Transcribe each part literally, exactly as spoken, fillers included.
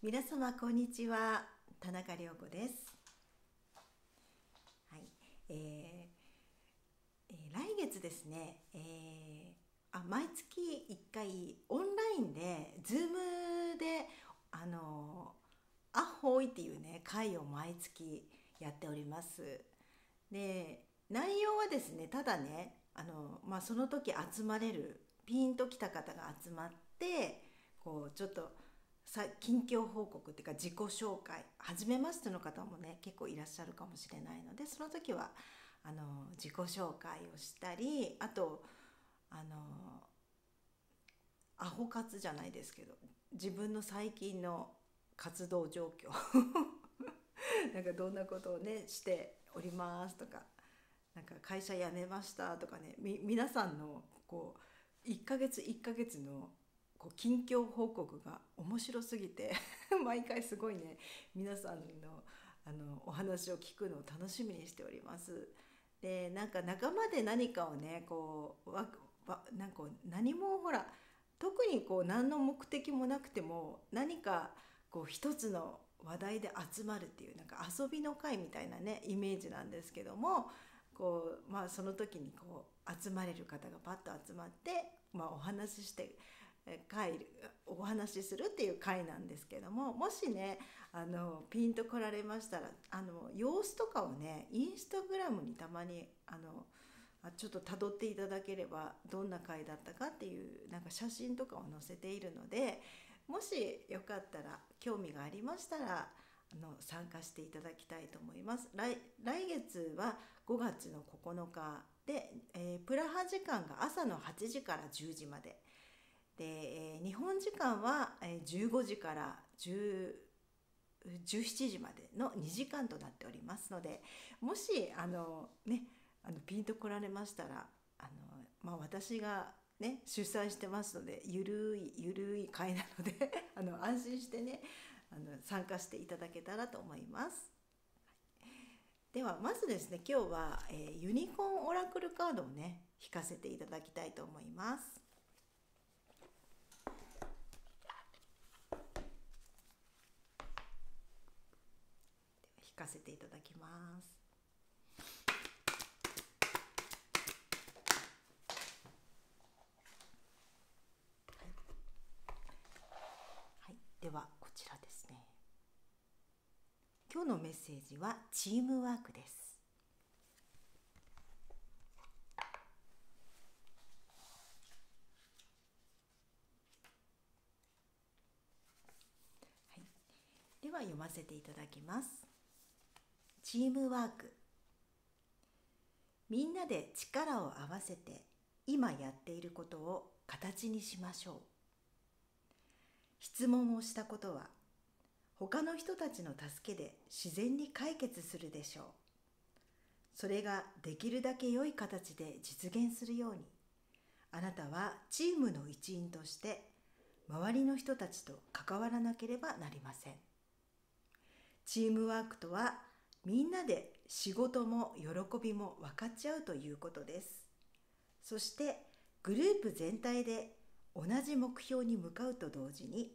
皆様こんにちは、田中良子です。はい、えー、来月ですね、えー、あ毎月いっかいオンラインで Zoom であのー、アホイっていうね会を毎月やっております。で内容はですね、ただねあの、まあ、その時集まれるピンときた方が集まってこうちょっとさ近況報告っていうか自己紹介、初めましての方もね結構いらっしゃるかもしれないので、その時はあの自己紹介をしたり、あとあのアホ活じゃないですけど自分の最近の活動状況なんかどんなことをねしておりますとか、なんか会社辞めましたとかね、み皆さんのこういっかげついっかげつのこう近況報告が面白すぎて毎回すごいね皆さんの、あのお話を聞くのを楽しみにしております。でなんか仲間で何かをねこうわわなんか何もほら特にこう何の目的もなくても何かこう一つの話題で集まるっていうなんか遊びの会みたいなねイメージなんですけども、こう、まあ、その時にこう集まれる方がパッと集まって、まあ、お話しして会お話しするっていう会なんですけども、もしねあのピンと来られましたらあの様子とかをねインスタグラムにたまにあのちょっとたどっていただければどんな会だったかっていうなんか写真とかを載せているので、もしよかったら興味がありましたらあの参加していただきたいと思います。 来, 来月はごがつのここのかで、えー、プラハ時間が朝のはちじからじゅうじまで。で日本時間はじゅうごじからじゅうしちじまでのにじかんとなっておりますので、もしあの、ね、あのピンと来られましたらあの、まあ、私が、ね、主催してますのでゆるいゆるい会なのであの安心してねあの参加していただけたらと思います。ではまずですね、今日は、えー、ユニコーンオラクルカードをね引かせていただきたいと思います。聞かせていただきます。はい、ではこちらですね。今日のメッセージはチームワークです。はい、では読ませていただきます。チームワーク。みんなで力を合わせて今やっていることを形にしましょう。質問をしたことは他の人たちの助けで自然に解決するでしょう。それができるだけ良い形で実現するように、あなたはチームの一員として周りの人たちと関わらなければなりません。チームワークとはみんなで仕事も喜びも分かち合うということです。そしてグループ全体で同じ目標に向かうと同時に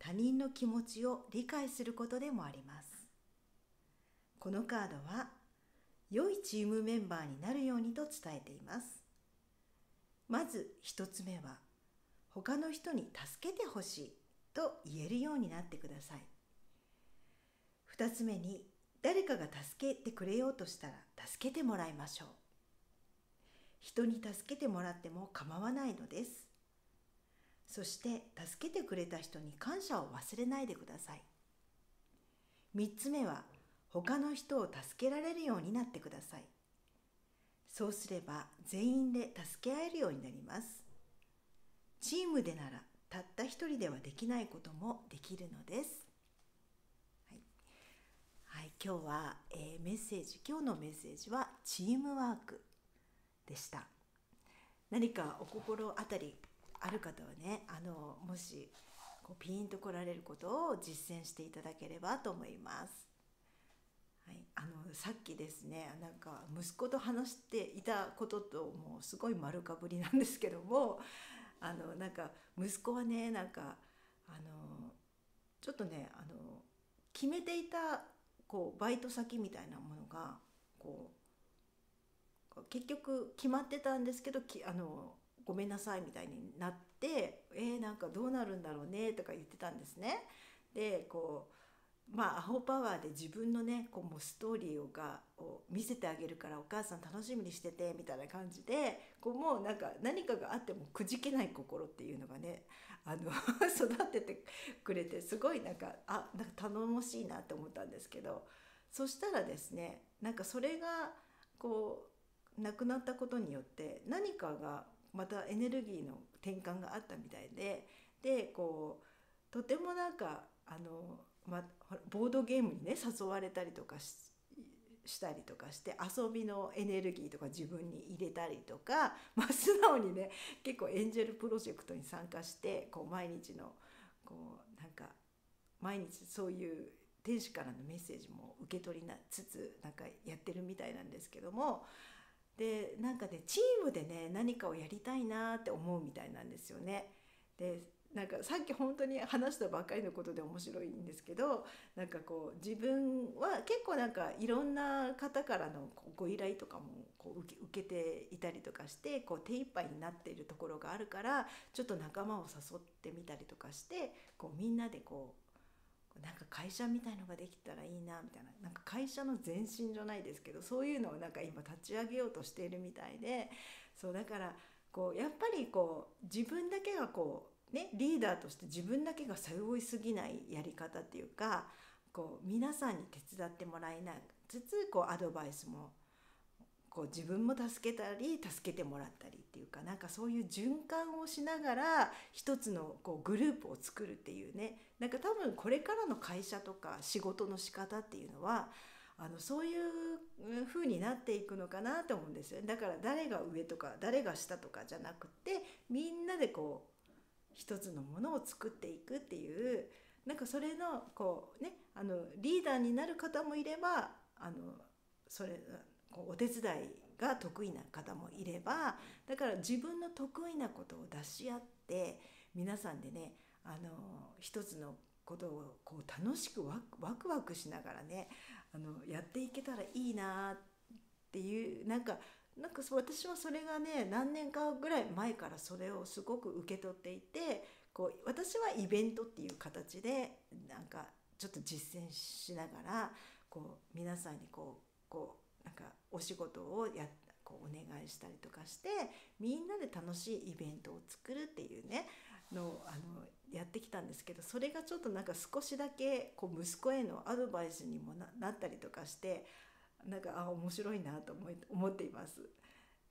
他人の気持ちを理解することでもあります。このカードは良いチームメンバーになるようにと伝えています。まずひとつめは他の人に助けてほしいと言えるようになってください。ふたつめに誰かが助けてくれようとしたら助けてもらいましょう。人に助けてもらっても構わないのです。そして助けてくれた人に感謝を忘れないでください。みっつめは他の人を助けられるようになってください。そうすれば全員で助け合えるようになります。チームでならたった一人ではできないこともできるのです。はい、今日は、えー、メッセージ今日のメッセージはチームワークでした。何かお心当たりある方はね、あのもしこうピンと来られることを実践していただければと思います。はい、あのさっきですね、なんか息子と話していたことともうすごい丸かぶりなんですけども、あのなんか息子はねなんかあのちょっとね、あの決めていたこうバイト先みたいなものがこう結局決まってたんですけど、きあのごめんなさいみたいになって、えー、なんかどうなるんだろうねとか言ってたんですね。でこうまあアホパワーで自分のねこうもうストーリーをがを見せてあげるからお母さん楽しみにしててみたいな感じで、こうもうなんか何かがあってもくじけない心っていうのがね、あの育ててくれてすごいなんかあなんか頼もしいなと思ったんですけど、そしたらですね、なんかそれがこうなくなったことによって何かがまたエネルギーの転換があったみたいで、でこうとてもなんかあの、ま、ボードゲームにね誘われたりとか し, したりとかして遊びのエネルギーとか自分に入れたりとか、まあ、素直にね結構エンジェルプロジェクトに参加して、こう毎日のこうなんか毎日そういう天使からのメッセージも受け取りなつつなんかやってるみたいなんですけども。でなんかねチームでね何かをやりたいなって思うみたいなんですよね。でなんかさっき本当に話したばっかりのことで面白いんですけど、なんかこう自分は結構なんかいろんな方からのご依頼とかもこう 受, け受けていたりとかして、こう手一杯になっているところがあるから、ちょっと仲間を誘ってみたりとかして、こうみんなでこうなんか会社みたいのができたらいいなみたいな、なんか会社の前身じゃないですけど、そういうのをなんか今立ち上げようとしているみたいで、そうだからこうやっぱりこう自分だけがこうねリーダーとして自分だけが背負いすぎないやり方っていうか、こう皆さんに手伝ってもらいなつつ、こうアドバイスもこう自分も助けたり助けてもらったりっていうか、なんかそういう循環をしながら一つのこうグループを作るっていうね、なんか多分これからの会社とか仕事の仕方っていうのはあのそういう風になっていくのかなと思うんですよね。だから誰が上とか誰が下とかじゃなくて、みんなでこう一つのものを作っていくっていう、なんかそれのこうねあのリーダーになる方もいれば、あのそれお手伝いが得意な方もいれば、だから自分の得意なことを出し合って皆さんでねあの一つのことをこう楽しくワク、ワクワクしながらねあのやっていけたらいいなっていう、なんかなんか私はそれがね何年かぐらい前からそれをすごく受け取っていて、こう私はイベントっていう形でなんかちょっと実践しながらこう皆さんにこうこうなんかお仕事をやこうお願いしたりとかして、みんなで楽しいイベントを作るっていうねのあのやってきたんですけど、それがちょっとなんか少しだけこう息子へのアドバイスにも な, なったりとかして、なんかあ面白いなと思い思っています。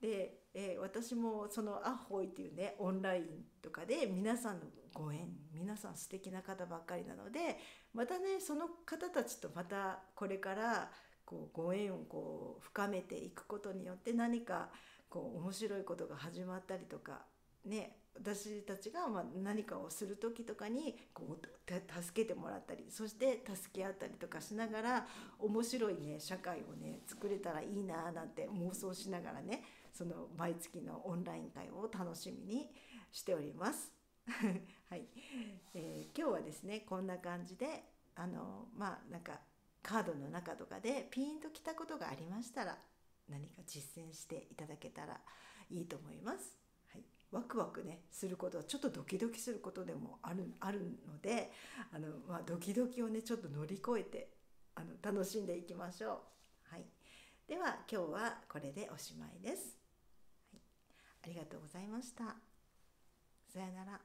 で、えー、私もそのアホイっていうねオンラインとかで皆さんのご縁、皆さん素敵な方ばっかりなので、またねその方たちとまたこれからこうご縁をこう深めていくことによって何かこう面白いことが始まったりとかね、私たちがまあ何かをする時とかにこう助けてもらったり、そして助け合ったりとかしながら面白いね社会をね作れたらいいななんて妄想しながらね、その毎月のオンライン会を楽しみにしておりますはい、えー、今日はですねこんな感じであのまあなんかカードの中とかでピンときたことがありましたら何か実践していただけたらいいと思います。はい、ワクワクねすることはちょっとドキドキすることでもある、あるので、あの、まあ、ドキドキをねちょっと乗り越えてあの楽しんでいきましょう。はい、では今日はこれでおしまいです。はい、ありがとうございました。さよなら。